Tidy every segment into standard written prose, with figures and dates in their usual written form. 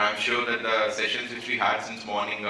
and I'm sure that the sessions which we had since morning,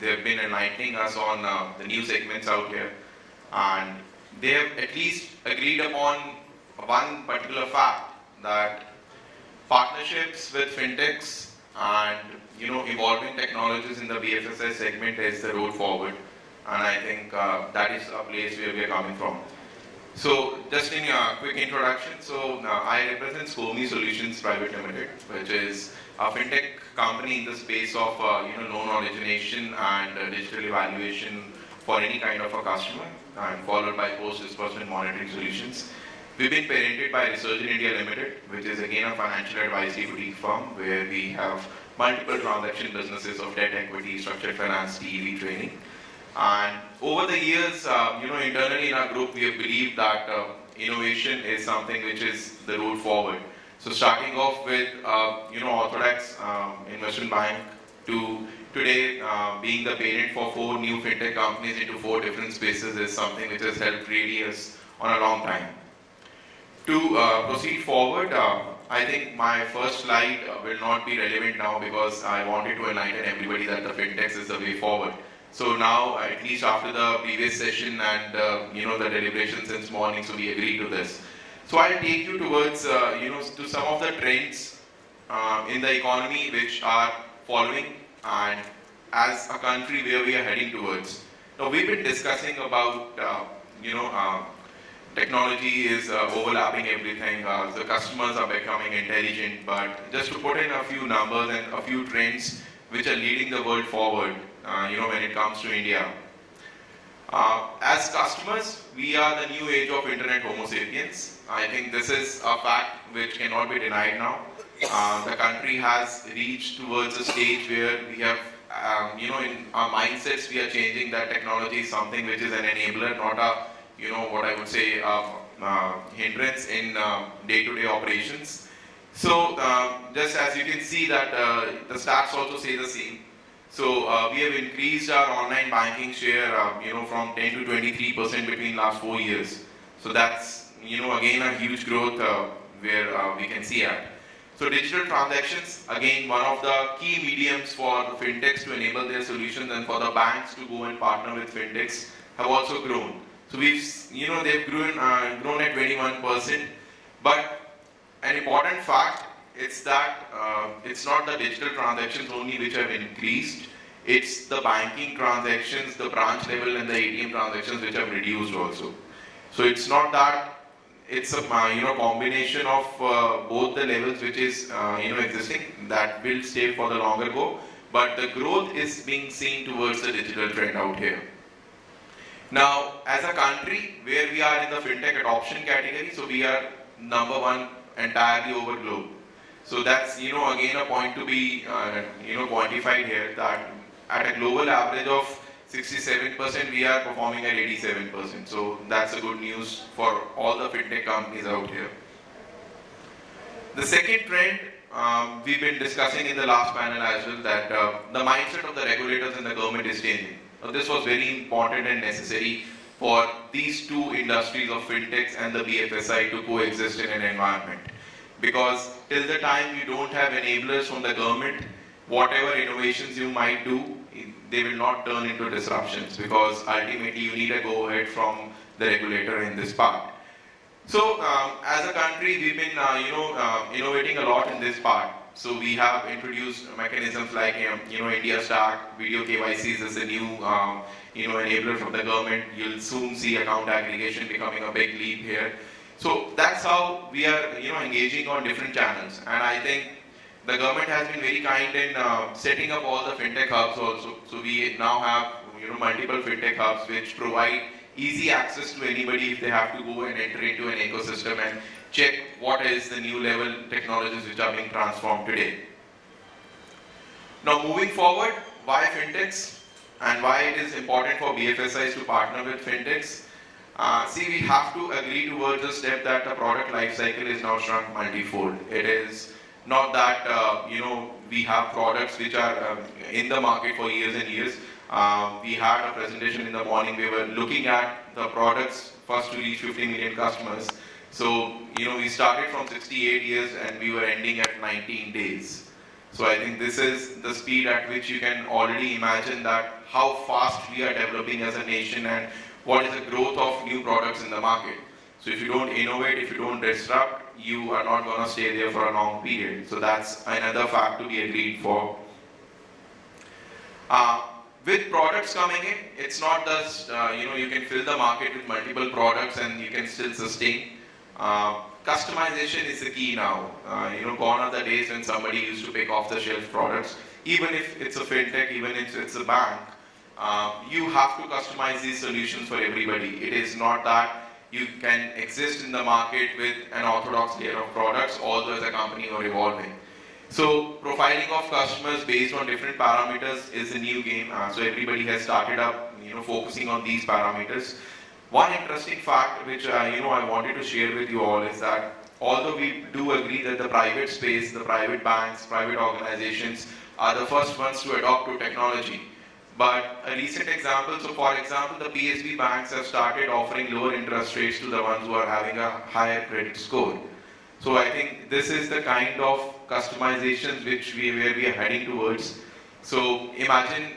they've been enlightening us on the new segments out here, and they have at least agreed upon one particular fact, that partnerships with fintechs and evolving technologies in the BFSI segment is the road forward, and I think that is a place where we are coming from. So just in a quick introduction, so I represent ScoreMe Solutions Private Limited, which is a fintech company in the space of loan origination and digital evaluation for any kind of a customer, and followed by post-disbursement monitoring solutions. We've been parented by Research in India Limited, which is again a financial advisory boutique firm where we have multiple transaction businesses of debt, equity, structured finance, TEV training. And over the years, internally in our group, we have believed that innovation is something which is the road forward. So starting off with, orthodox investment bank to today being the parent for 4 new fintech companies into 4 different spaces is something which has helped really us on a long time. To proceed forward, I think my first slide will not be relevant now because I wanted to enlighten everybody that the fintechs is the way forward. So now, at least after the previous session and the deliberation since morning, so we agreed to this. So I'll take you towards to some of the trends in the economy which are following and as a country where we are heading towards. Now we've been discussing about technology is overlapping everything. The customers are becoming intelligent, but just to put in a few numbers and a few trends which are leading the world forward. When it comes to India. As customers, we are the new age of internet homo sapiens. I think this is a fact which cannot be denied now. The country has reached towards a stage where we have, in our mindsets we are changing that technology is something which is an enabler, not a, what I would say, hindrance in day-to-day operations. So, just as you can see that the stats also say the same. So we have increased our online banking share, from 10 to 23% between last 4 years. So that's, again a huge growth where we can see at. So digital transactions, again, one of the key mediums for the fintechs to enable their solutions and for the banks to go and partner with fintechs have also grown. So we've, they've grown at 21%. But an important fact, it's that it's not the digital transactions only which have increased, it's the banking transactions, the branch level and the ATM transactions which have reduced also. So it's not that it's a combination of both the levels which is existing, that will stay for the longer go, but the growth is being seen towards the digital trend out here. Now as a country where we are in the fintech adoption category, so we are number 1 entirely over globe. So that's, again a point to be, quantified here, that at a global average of 67%, we are performing at 87%. So that's a good news for all the fintech companies out here. The second trend we've been discussing in the last panel as well, that the mindset of the regulators and the government is changing. So this was very important and necessary for these 2 industries of fintechs and the BFSI to coexist in an environment. Because till the time you don't have enablers from the government, whatever innovations you might do, they will not turn into disruptions, because ultimately you need a go-ahead from the regulator in this part. So as a country, we've been innovating a lot in this part. So we have introduced mechanisms like India Stack, Video KYC is a new enabler from the government. You'll soon see account aggregation becoming a big leap here. So that's how we are, engaging on different channels, and I think the government has been very kind in setting up all the fintech hubs also. So we now have, multiple fintech hubs which provide easy access to anybody if they have to go and enter into an ecosystem and check what is the new level technologies which are being transformed today. Now moving forward, why fintechs and why it is important for BFSIs to partner with fintechs. We have to agree towards the step that the product life cycle is now shrunk multifold. It is not that, we have products which are in the market for years and years. We had a presentation in the morning, we were looking at the products first to reach 50 million customers. So, we started from 68 years and we were ending at 19 days. So I think this is the speed at which you can already imagine that how fast we are developing as a nation and what is the growth of new products in the market. So if you don't innovate, if you don't disrupt, you are not going to stay there for a long period. So that's another fact to be agreed for. With products coming in, it's not just, you can fill the market with multiple products and you can still sustain. Customization is the key now. Gone are the days when somebody used to pick off-the-shelf products. Even if it's a fintech, even if it's a bank, you have to customize these solutions for everybody. It is not that you can exist in the market with an orthodox layer of products, although as a company you're evolving. So profiling of customers based on different parameters is a new game. So everybody has started up, focusing on these parameters. One interesting fact which I wanted to share with you all is that although we do agree that the private space, the private banks, private organizations are the first ones to adopt to technology. But a recent example, so for example, the PSB banks have started offering lower interest rates to the ones who are having a higher credit score. So I think this is the kind of customizations where we are heading towards. So imagine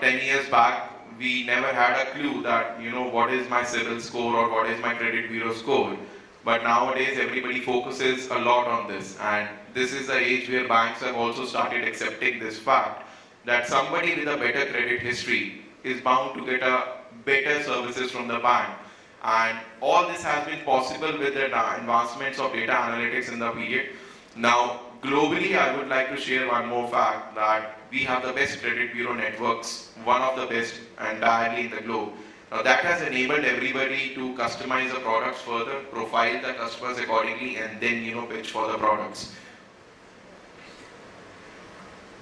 10 years back, we never had a clue that, what is my CIBIL score or what is my credit bureau score. But nowadays, everybody focuses a lot on this. And this is the age where banks have also started accepting this fact that somebody with a better credit history is bound to get a better services from the bank. And all this has been possible with the advancements of data analytics in the period. Now, globally, I would like to share one more fact that we have the best credit bureau networks, one of the best entirely in the globe. Now, that has enabled everybody to customize the products further, profile the customers accordingly, and then, pitch for the products.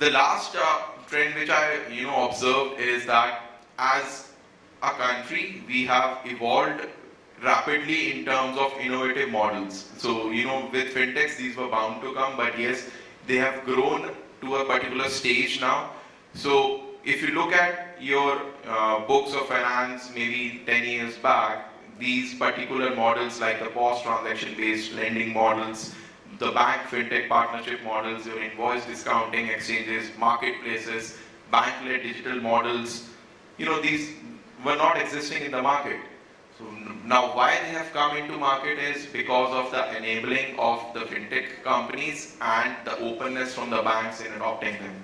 The last trend which I, observed is that as a country, we have evolved rapidly in terms of innovative models. So, with fintechs, these were bound to come, but yes, they have grown to a particular stage now. So, if you look at your books of finance, maybe 10 years back, these particular models like the POS transaction-based lending models, the bank fintech partnership models, your invoice discounting exchanges, marketplaces, bank-led digital models, these were not existing in the market. So now why they have come into market is because of the enabling of the fintech companies and the openness from the banks in adopting them.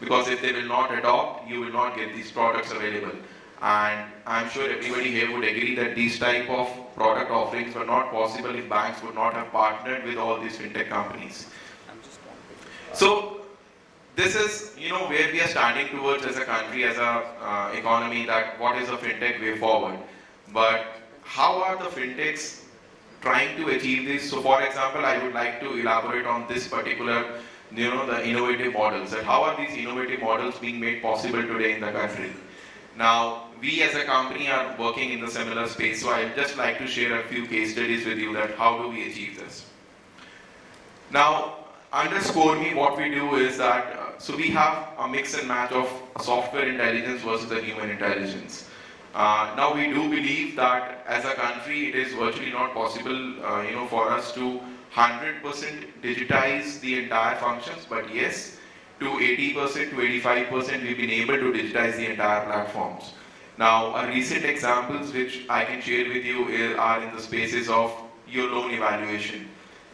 Because if they will not adopt, you will not get these products available. And I'm sure everybody here would agree that these type of product offerings were not possible if banks would not have partnered with all these fintech companies. So this is, where we are standing towards as a country, as a economy, that what is a fintech way forward. But how are the fintechs trying to achieve this? So for example, I would like to elaborate on this particular, the innovative models, and how are these innovative models being made possible today in the country? Now, we as a company are working in the similar space, so I'd just like to share a few case studies with you that how do we achieve this. Now, under ScoreMe, what we do is that, so we have a mix and match of software intelligence versus the human intelligence. Now, we do believe that as a country, it is virtually not possible, for us to 100% digitize the entire functions, but yes, to 80%, to 85%, we've been able to digitize the entire platforms. Now, recent examples which I can share with you are in the spaces of your loan evaluation.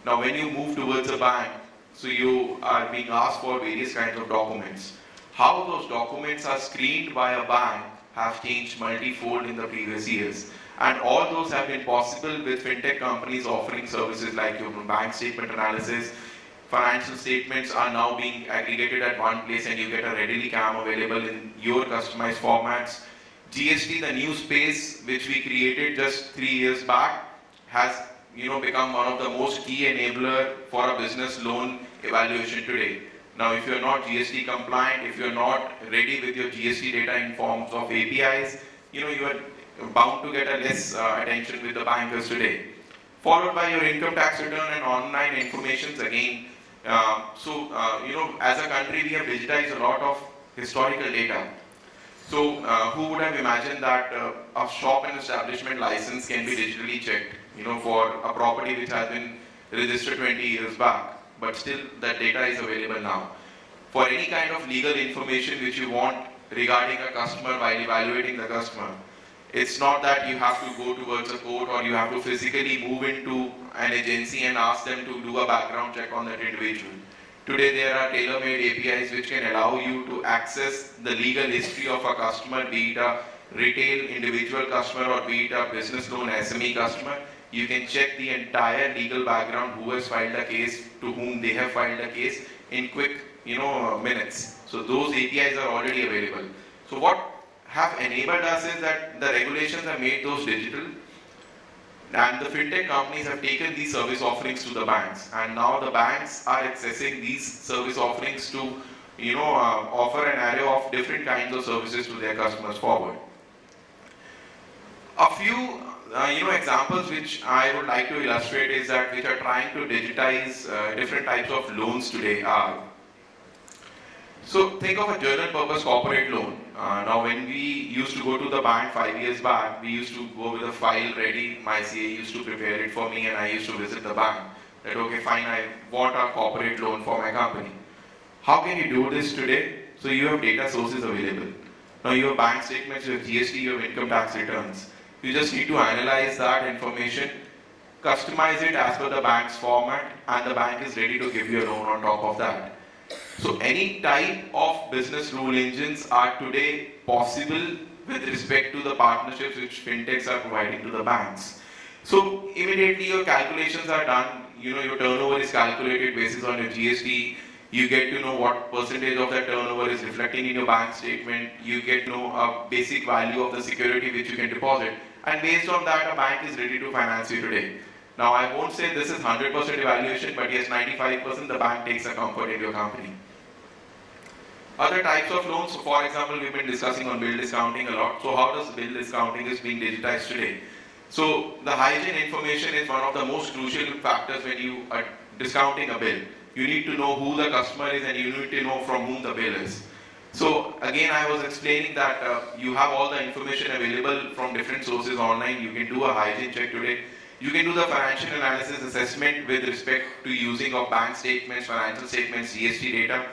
Now, when you move towards a bank, so you are being asked for various kinds of documents. How those documents are screened by a bank have changed multifold in the previous years. And all those have been possible with fintech companies offering services like your bank statement analysis. Financial statements are now being aggregated at one place and you get a readily CAM available in your customized formats. GST, the new space which we created just 3 years back, has become one of the most key enabler for a business loan evaluation today. Now, if you're not GST compliant, if you're not ready with your GST data in forms of APIs, you are bound to get a less attention with the bankers today. Followed by your income tax return and online informations again. As a country, we have digitized a lot of historical data. So, who would have imagined that a shop and establishment license can be digitally checked, for a property which has been registered 20 years back, but still that data is available now. for any kind of legal information which you want regarding a customer while evaluating the customer. It's not that you have to go towards a court or you have to physically move into an agency and ask them to do a background check on that individual. Today there are tailor-made APIs which can allow you to access the legal history of a customer, be it a retail individual customer or be it a business loan SME customer. You can check the entire legal background, who has filed a case, to whom they have filed a case in quick minutes. So those APIs are already available. So what have enabled us is that the regulations have made those digital, and the fintech companies have taken these service offerings to the banks, and now the banks are accessing these service offerings to offer an array of different kinds of services to their customers forward. A few examples which I would like to illustrate is that which are trying to digitize different types of loans today are. So think of a general purpose corporate loan. Now when we used to go to the bank 5 years back, we used to go with a file ready. My CA used to prepare it for me and I used to visit the bank. That okay fine, I want a corporate loan for my company. How can you do this today? So you have data sources available. Now you have bank statements, you have GST, you have income tax returns. You just need to analyze that information, customize it as per the bank's format, and the bank is ready to give you a loan on top of that. So any type of business rule engines are today possible with respect to the partnerships which fintechs are providing to the banks. So immediately your calculations are done, your turnover is calculated basis on your GST, you get to know what percentage of that turnover is reflecting in your bank statement, you get to know a basic value of the security which you can deposit, and based on that a bank is ready to finance you today. Now I won't say this is 100% evaluation, but yes, 95% the bank takes a comfort in your company. Other types of loans, for example, we've been discussing on bill discounting a lot. So how does bill discounting is being digitized today? So the hygiene information is one of the most crucial factors when you are discounting a bill. You need to know who the customer is and you need to know from whom the bill is. So again, I was explaining that you have all the information available from different sources online. You can do a hygiene check today. You can do the financial analysis assessment with respect to using of bank statements, financial statements, GST data.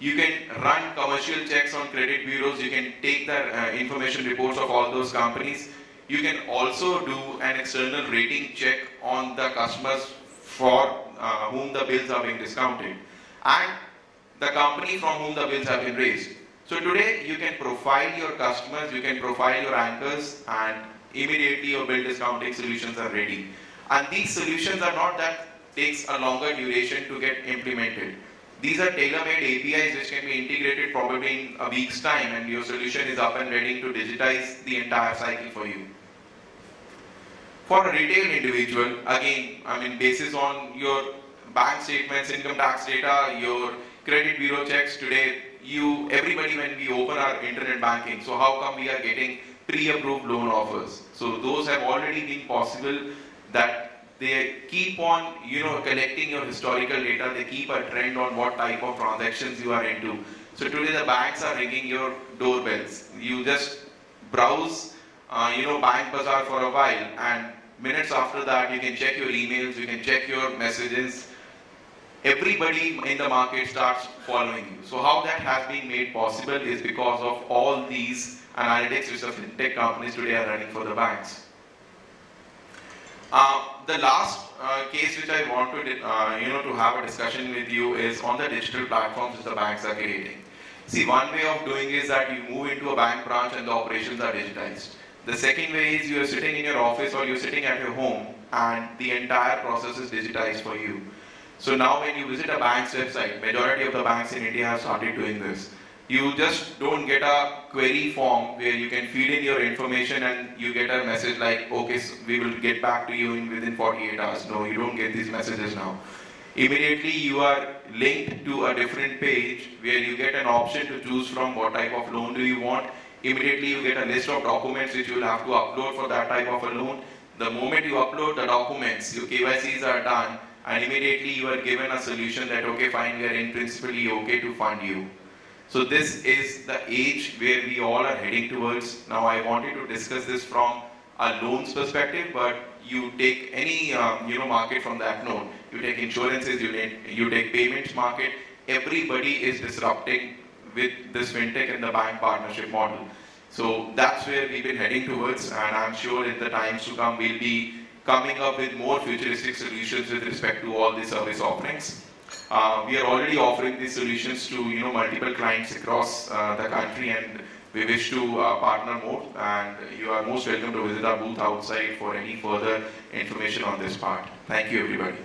You can run commercial checks on credit bureaus. You can take the information reports of all those companies. You can also do an external rating check on the customers for whom the bills are being discounted and the company from whom the bills have been raised. So today you can profile your customers, you can profile your anchors, and immediately your bill discounting solutions are ready. And these solutions are not that takes a longer duration to get implemented. These are tailor-made APIs which can be integrated probably in a week's time, and your solution is up and ready to digitize the entire cycle for you. For a retail individual, again, basis on your bank statements, income tax data, your credit bureau checks today, everybody when we open our internet banking, so how come we are getting pre-approved loan offers? So those have already been possible, that they keep on collecting your historical data, they keep a trend on what type of transactions you are into. So today the banks are ringing your doorbells. You just browse Bank Bazaar for a while, and minutes after that you can check your emails, you can check your messages. Everybody in the market starts following you. So how that has been made possible is because of all these analytics which the fintech companies today are running for the banks. The last case which I want to have a discussion with you is on the digital platforms which the banks are creating. See, one way of doing is that you move into a bank branch and the operations are digitized. The second way is you are sitting in your office or you are sitting at your home and the entire process is digitized for you. So now when you visit a bank's website, majority of the banks in India have started doing this. You just don't get a query form where you can feed in your information and you get a message like, okay, so we will get back to you within 48 hours. No, you don't get these messages now. Immediately you are linked to a different page where you get an option to choose from what type of loan do you want. Immediately you get a list of documents which you will have to upload for that type of a loan. The moment you upload the documents, your KYCs are done, and immediately you are given a solution that okay fine, we are in principle okay to fund you. So this is the age where we all are heading towards. Now I wanted to discuss this from a loans perspective, but you take any market from that note. You take insurances, you take payments market, everybody is disrupting with this fintech and the bank partnership model. So that's where we've been heading towards, and I'm sure in the times to come we'll be coming up with more futuristic solutions with respect to all the service offerings. We are already offering these solutions to multiple clients across the country, and we wish to partner more, and you are most welcome to visit our booth outside for any further information on this part. Thank you, everybody.